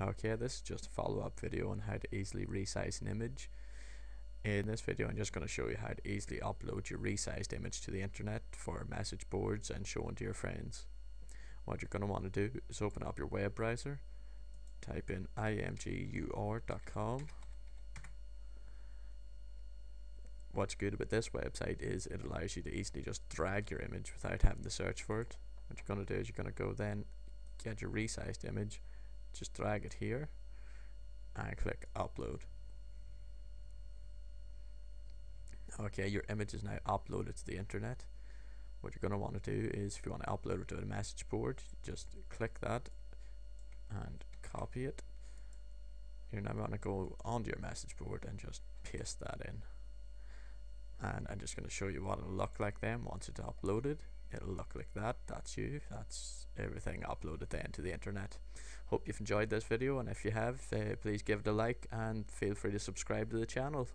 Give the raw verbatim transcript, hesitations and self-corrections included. Okay, this is just a follow-up video on how to easily resize an image. In this video I'm just going to show you how to easily upload your resized image to the internet for message boards and showing to your friends. What you're going to want to do is open up your web browser, type in I M G U R dot com. What's good about this website is it allows you to easily just drag your image without having to search for it. What you're going to do is you're going to go then get your resized image, just drag it here and click upload. Okay, your image is now uploaded to the internet. What you're going to want to do is, if you want to upload it to a message board, just click that and copy it. You're now going to go onto your message board and just paste that in, and I'm just going to show you what it'll look like then once it's uploaded. It'll look like that. That's you. That's everything uploaded then to the internet. Hope you've enjoyed this video, and if you have, uh, please give it a like and feel free to subscribe to the channel.